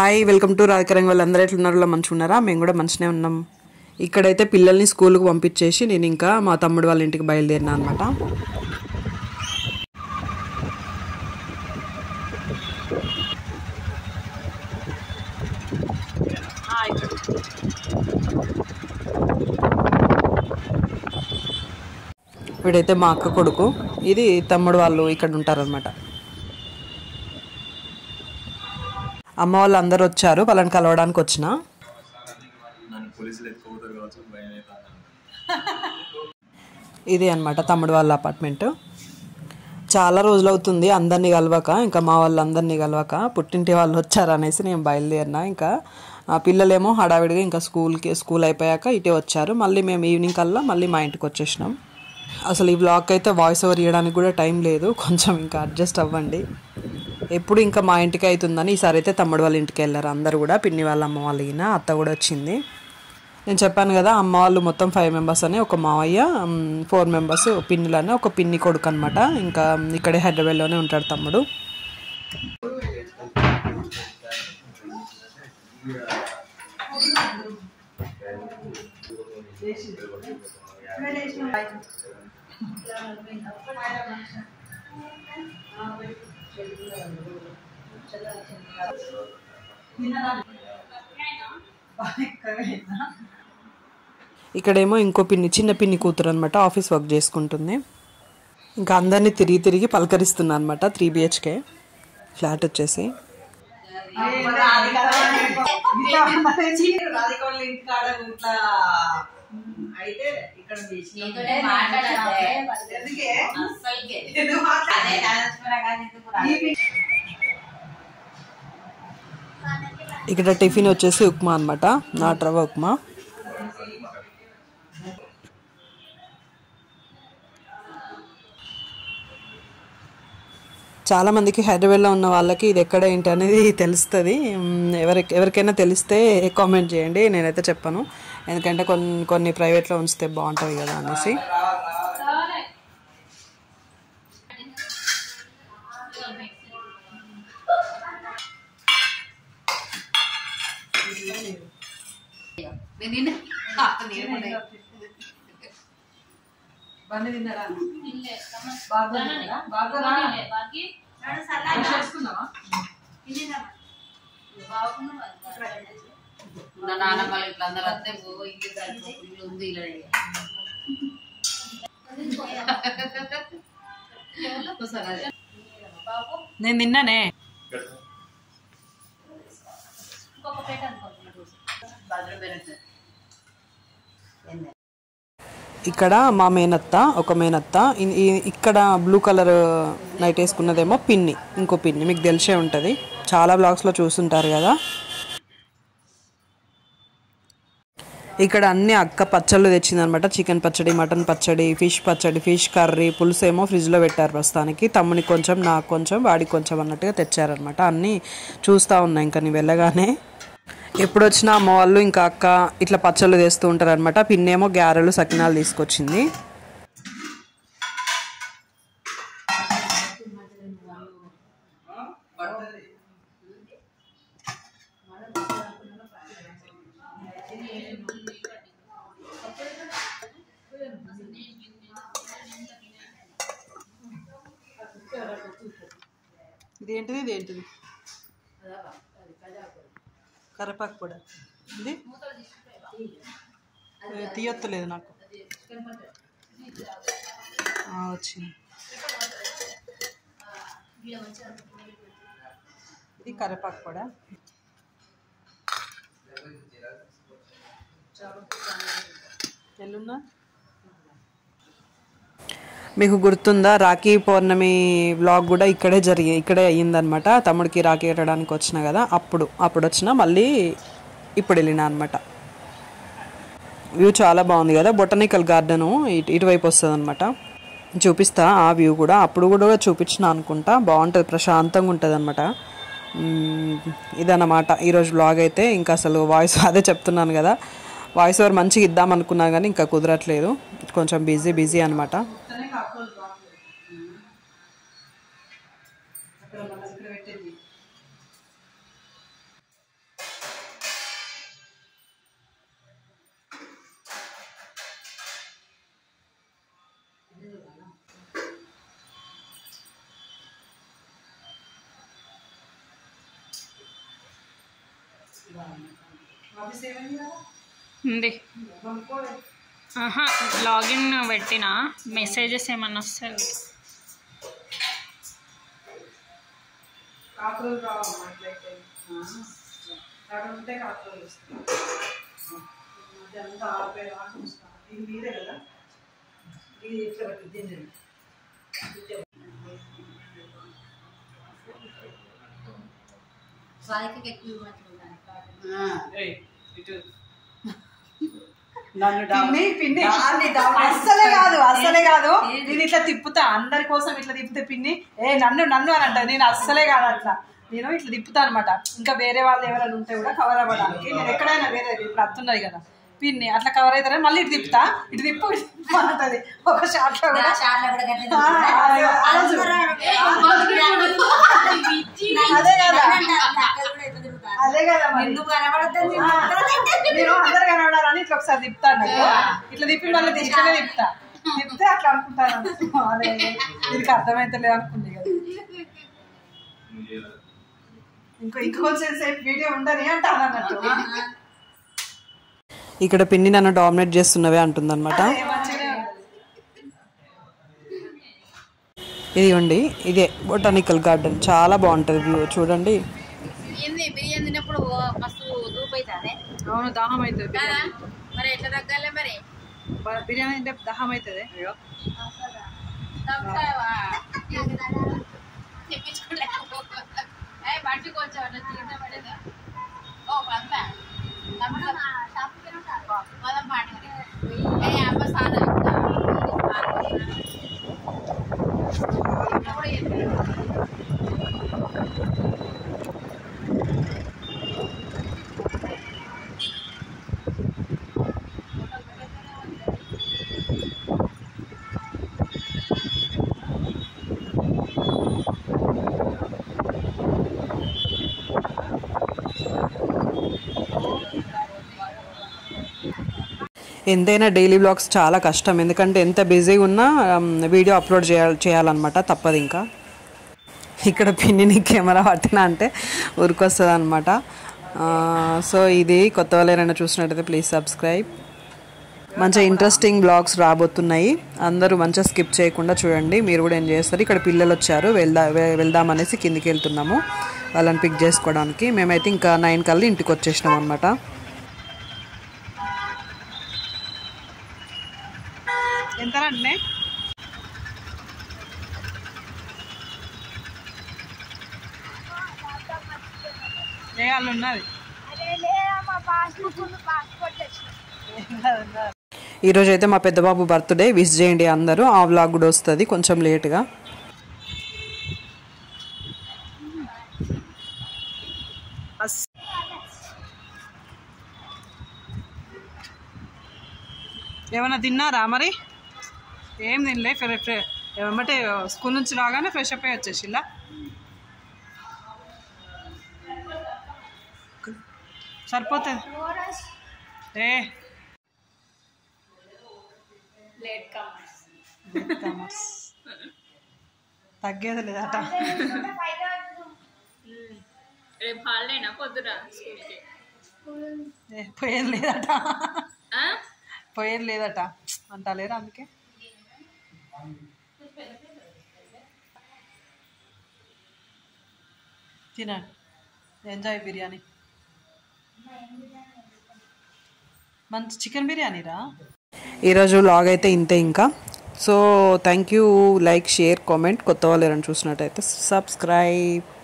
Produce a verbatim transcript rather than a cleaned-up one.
Hi, welcome to రాజకరంగ్. వాళ్ళందరూ ఎట్లున్నారో మంచిగా ఉన్నారా? మేము కూడా మంచిగానే ఉన్నాం. ఇక్కడైతే పిల్లల్ని స్కూల్కి పంపించేసి నేను ఇంకా మా తమ్ముడు వాళ్ళ ఇంటికి బయలుదేరినా అనమాట. వీడైతే మా అక్క కొడుకు, ఇది తమ్ముడు వాళ్ళు ఇక్కడ ఉంటారనమాట. అమ్మ వాళ్ళు అందరు వచ్చారు, వాళ్ళని కలవడానికి వచ్చిన. ఇది అనమాట తమ్ముడు వాళ్ళ అపార్ట్మెంట్. చాలా రోజులు అవుతుంది అందరినీ కలవక, ఇంకా మా వాళ్ళందరినీ కలవక. పుట్టింటి వాళ్ళు వచ్చారు అనేసి నేను బయలుదేరినా. ఇంకా పిల్లలేమో హడావిడిగా ఇంకా స్కూల్కి స్కూల్ అయిపోయాక ఇటే వచ్చారు. మళ్ళీ మేము ఈవినింగ్ కల్లా మళ్ళీ మా ఇంటికి వచ్చేసినాం. అసలు ఈ బ్లాగ్ అయితే వాయిస్ ఓవర్ ఇవ్వడానికి కూడా టైం లేదు, కొంచెం ఇంకా అడ్జస్ట్ అవ్వండి. ఎప్పుడు ఇంకా మా ఇంటికి అవుతుందని ఈసారి అయితే తమ్ముడు వాళ్ళ ఇంటికి వెళ్ళారు అందరు కూడా. పిన్ని వాళ్ళ అమ్మ వాళ్ళగిన అత్త కూడా వచ్చింది. నేను చెప్పాను కదా, అమ్మ వాళ్ళు మొత్తం ఫైవ్ మెంబర్స్ అని, ఒక మావయ్య, ఫోర్ మెంబర్స్ పిన్నులని, ఒక పిన్ని కొడుకు అనమాట. ఇంకా ఇక్కడే హైదరాబాద్లోనే ఉంటాడు తమ్ముడు. ఇక్కడేమో ఇంకో పిన్ని, చిన్న పిన్ని కూతురు అనమాట, ఆఫీస్ వర్క్ చేసుకుంటుంది. ఇంకా అందరినీ తిరిగి తిరిగి పలకరిస్తున్నా అనమాట. త్రీ బిహెచ్కే ఫ్లాట్ వచ్చేసి. ఇక్కడ టిఫిన్ వచ్చేసి ఉప్మా అనమాట, నాటు రవ్వ ఉప్మా. చాలా మందికి హైదరాబాద్లో ఉన్న వాళ్ళకి ఇది ఎక్కడ ఏంటి అనేది తెలుస్తుంది. ఎవరి ఎవరికైనా తెలిస్తే కామెంట్ చేయండి, నేనైతే చెప్పను. ఎందుకంటే కొన్ని కొన్ని ప్రైవేట్లో ఉంచితే బాగుంటుంది కదా అనేసి. నేను నిన్ననే ఇక్కడ మా మేనత్త, ఒక మేనత్త, ఇక్కడ బ్లూ కలర్ నైట్ వేసుకున్నదేమో పిన్ని, ఇంకో పిన్ని. మీకు తెలిసే ఉంటుంది, చాలా బ్లాగ్స్లో చూస్తుంటారు కదా. ఇక్కడ అన్ని అక్క పచ్చళ్ళు తెచ్చిందనమాట. చికెన్ పచ్చడి, మటన్ పచ్చడి, ఫిష్ పచ్చడి, ఫిష్ కర్రీ, పులుసు ఏమో ఫ్రిడ్జ్లో పెట్టారు ప్రస్తుతానికి. తమ్ముని కొంచెం, నాకు కొంచెం, వాడికి కొంచెం అన్నట్టుగా తెచ్చారనమాట. అన్నీ చూస్తూ ఉన్నాయి ఇంకా నేను వెళ్ళగానే. ఎప్పుడొచ్చినా అమ్మ వాళ్ళు ఇంకా అక్క ఇట్లా పచ్చళ్ళు తెస్తూ ఉంటారు అనమాట. పిన్నేమో గారెలు, సకినాలు తీసుకొచ్చింది. ఇదేంటిది ఇదేంటిది కరివేపాకు కూడా ఇది తీయొత్తలేదు నాకు వచ్చింది. ఇది కరివేపాకు కూడా. ఎల్లున్నా మీకు గుర్తుందా, రాఖీ పౌర్ణమి బ్లాగ్ కూడా ఇక్కడే జరిగి ఇక్కడే అయ్యిందనమాట. తమ్ముడికి రాఖీ కట్టడానికి వచ్చిన కదా, అప్పుడు అప్పుడు వచ్చినా మళ్ళీ ఇప్పుడు వెళ్ళినా అనమాట. వ్యూ చాలా బాగుంది కదా, బొటానికల్ గార్డెను ఇటు ఇటువైపు వస్తుంది అనమాట. చూపిస్తా ఆ వ్యూ కూడా, అప్పుడు కూడా చూపించిన అనుకుంటా. బాగుంటుంది, ప్రశాంతంగా ఉంటుంది అనమాట. ఇదన్నమాట ఈరోజు బ్లాగ్ అయితే. ఇంకా అసలు వాయిస్ అదే చెప్తున్నాను కదా, వాయిస్ ఓవర్ మంచిగా ఇద్దాం అనుకున్నా కానీ ఇంకా కుదరట్లేదు, కొంచెం బిజీ బిజీ అనమాట. లాగిన్ పెట్టిన మెసేజెస్ ఏమన్నా వస్తాయి? అస్సలే కాదు అస్సలే కాదు నేను ఇట్లా తిప్పుతా అందరి కోసం ఇట్లా తిప్పితే పిన్ని ఏ నన్ను నన్ను అని అంటాను. నేను అస్సలే కాదు అట్లా, నేను ఇట్లా తిప్పుతా అనమాట. ఇంకా వేరే వాళ్ళు ఎవరైనా ఉంటే కూడా కవర్ అవ్వడానికి నేను ఎక్కడైనా వేరే ఇప్పుడు అత్తున్నది కదా పిన్ని అట్లా కవర్ అవుతారని మళ్ళీ ఇటు తిప్పుతా ఇటు తిప్పు ఉంటుంది ఒక షార్ట్ అదే కదా అదే కదా నేను అందరు కనబడాలని ఇట్లా ఒకసారి తిప్పుతాను. ఇట్లా తిప్పి వాళ్ళ దిష్టమే తిప్పుతా తిప్పితే అట్లా అనుకుంటాను. అదే దీనికి అర్థమైతలేదు అనుకుంది కదా. ఇంకో ఇంకొంచెం సేపు వీడియో ఉండని అంటాను అన్నట్టు. ఇక్కడ పిన్ని నన్ను డామినేట్ చేస్తున్నవే అంటుంది అనమాట. ఇదిగోండి ఇదే బొటానికల్ గార్డెన్, చాలా బాగుంటుంది వ్యూ చూడండి. ఎంతైనా డైలీ బ్లాగ్స్ చాలా కష్టం, ఎందుకంటే ఎంత బిజీగా ఉన్నా వీడియో అప్లోడ్ చేయాలి చేయాలన్నమాట తప్పదు. ఇంకా ఇక్కడ పిన్నిని కెమెరా పట్టినా అంటే ఊరికొస్తుంది అనమాట. సో ఇది కొత్త వాళ్ళు ఏమైనా చూసినట్టయితే ప్లీజ్ సబ్స్క్రైబ్. మంచి ఇంట్రెస్టింగ్ బ్లాగ్స్ రాబోతున్నాయి, అందరూ మంచిగా స్కిప్ చేయకుండా చూడండి. మీరు కూడా ఏం చేస్తారు, ఇక్కడ పిల్లలు వచ్చారు వెళ్దా వెళ్దామనేసి కిందికి వెళ్తున్నాము వాళ్ళని పిక్ చేసుకోవడానికి. మేమైతే ఇంకా నైన్ కల్లా ఇంటికి వచ్చేసినాం అనమాట. ఎంత రండి ఉన్నది. ఈరోజు అయితే మా పెద్దబాబు బర్త్డే, విష్ చేయండి అందరూ. ఆ వ్లాగ్ కూడా వస్తుంది కొంచెం లేట్గా. ఏమైనా తిన్నారా మరి? ఏం తినలే, ఏమంటే స్కూల్ నుంచి రాగానే ఫ్రెష్ అప్ అయ్యి వచ్చేసిల్లా. సరిపోతుంది ఏ తగ్గేది లేదట. రేపు హాలిడేనా? పొద్దురా స్కూల్కి పోయేది లేదట పోయేది లేదట అంటలేరా? అందుకే తినండి, ఎంజాయ్ బిర్యానీ. మంచి చికెన్ బిర్యానీ రా. ఈరోజు వ్లాగ్ అయితే ఇంతే ఇంకా. So thank you, like, share, comment. కొత్త వాళ్ళు ఎవరైనా చూసినట్టయితే సబ్స్క్రైబ్.